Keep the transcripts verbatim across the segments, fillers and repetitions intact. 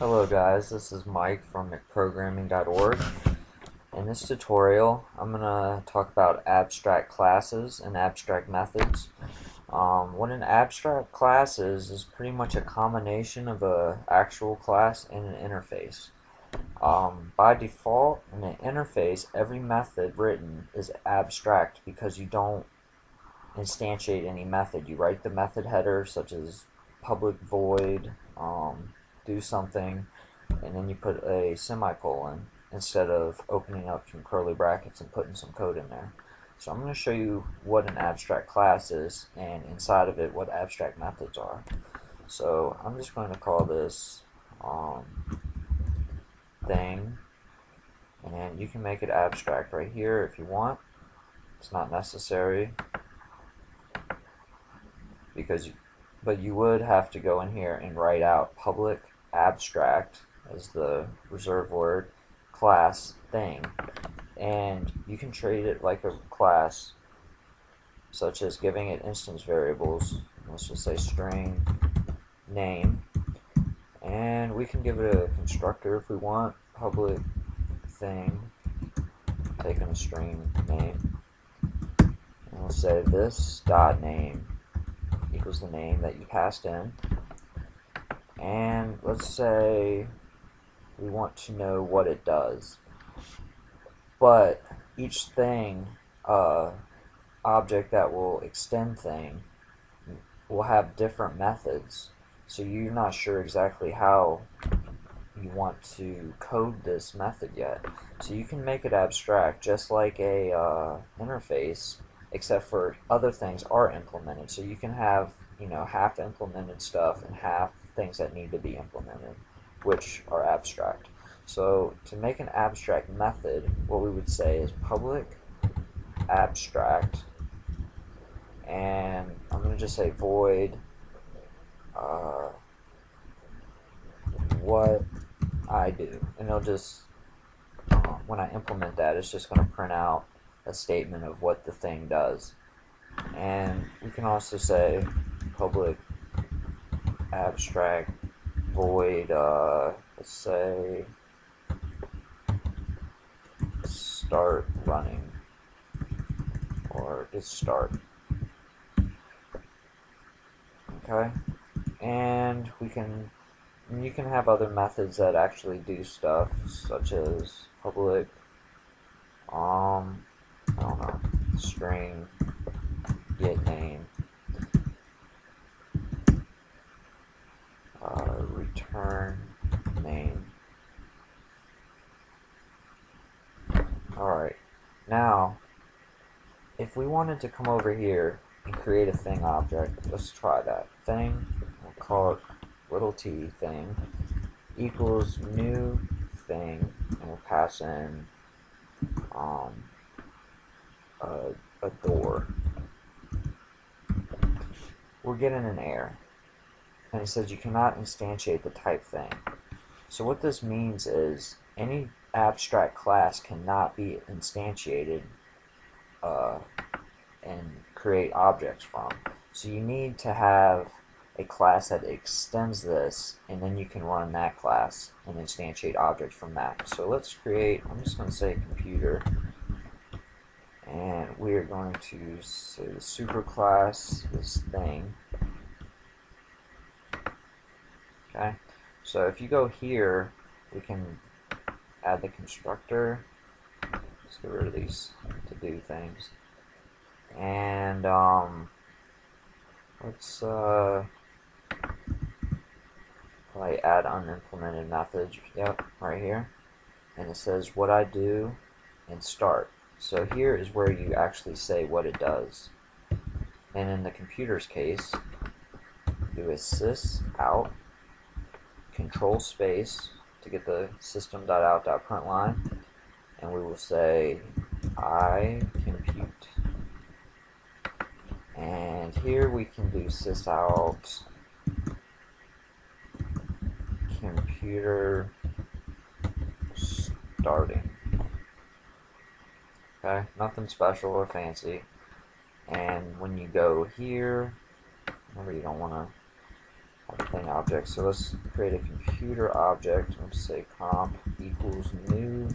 Hello guys, this is Mike from m c programming dot org. In this tutorial I'm going to talk about abstract classes and abstract methods. Um, what an abstract class is is pretty much a combination of an actual class and an interface. Um, by default, in an interface, every method written is abstract because you don't instantiate any method. You write the method header such as public void, um, do something, and then you put a semicolon instead of opening up some curly brackets and putting some code in there. So I'm going to show you what an abstract class is, and inside of it what abstract methods are. So I'm just going to call this um, thing, and then you can make it abstract right here if you want. It's not necessary because you, but you would have to go in here and write out public abstract as the reserved word, class thing, and you can treat it like a class, such as giving it instance variables. Let's just say string name, and we can give it a constructor if we want, public thing, taking a string name, and we'll say this dot name equals the name that you passed in, and let's say we want to know what it does. But each thing, uh, object that will extend thing, will have different methods, so you're not sure exactly how you want to code this method yet. So you can make it abstract just like a uh, interface, except for other things are implemented. So you can have, you know, half implemented stuff and half things that need to be implemented, which are abstract. So to make an abstract method, what we would say is public abstract, and I'm going to just say void uh, what I do, and it'll just, uh, when I implement that, it's just going to print out a statement of what the thing does. And we can also say public abstract void, uh, let's say start running, or just start. Okay, and we can, and you can have other methods that actually do stuff, such as public, um, I don't know, string get name, uh, return name. Alright, now if we wanted to come over here and create a thing object, let's try that. Thing, we'll call it little t thing, equals new thing, and we'll pass in um, A, a door. We're getting an error, and it says you cannot instantiate the type thing. So what this means is any abstract class cannot be instantiated uh, and create objects from. So you need to have a class that extends this, and then you can run that class and instantiate objects from that. So let's create, I'm just going to say computer, and we are going to say the superclass this thing. Okay, so if you go here, we can add the constructor. Let's get rid of these to do things, and um, let's uh, probably add unimplemented methods. Yep, right here, and it says what I do and start. So here is where you actually say what it does. And in the computer's case, do a sys out, control space to get the system dot out dot println, and we will say I compute. And here we can do sys out computer starting. Okay, nothing special or fancy. And when you go here, remember you don't want to plain object. So let's create a computer object. Let's say comp equals new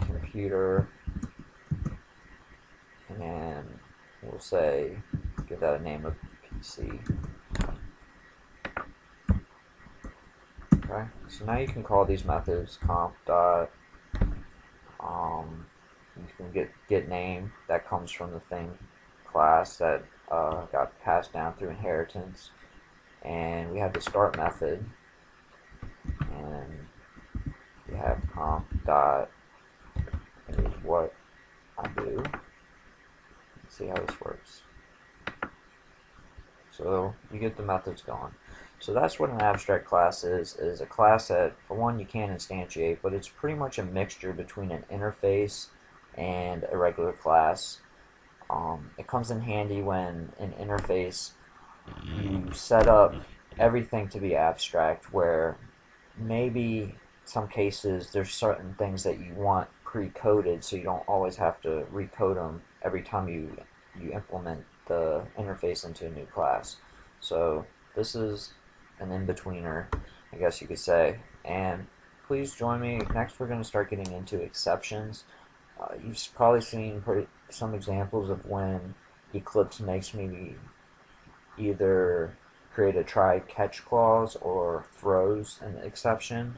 computer, and we'll say, give that a name of P C. Okay, so now you can call these methods comp dot um you can get get name that comes from the thing class that uh, got passed down through inheritance, and we have the start method, and we have comp dot is what I do. Let's see how this works. So you get the methods going. So that's what an abstract class is, is a class that, for one, you can instantiate, but it's pretty much a mixture between an interface and a regular class. Um, it comes in handy when an interface, you set up everything to be abstract, where maybe some cases there's certain things that you want pre-coded, so you don't always have to recode them every time you, you implement the interface into a new class. So this is an in-betweener, I guess you could say. And please join me. Next we're going to start getting into exceptions. Uh, you've probably seen pretty, some examples of when Eclipse makes me either create a try-catch clause or throws an exception.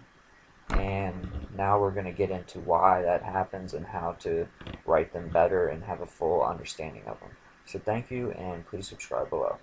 And now we're going to get into why that happens and how to write them better and have a full understanding of them. So thank you, and please subscribe below.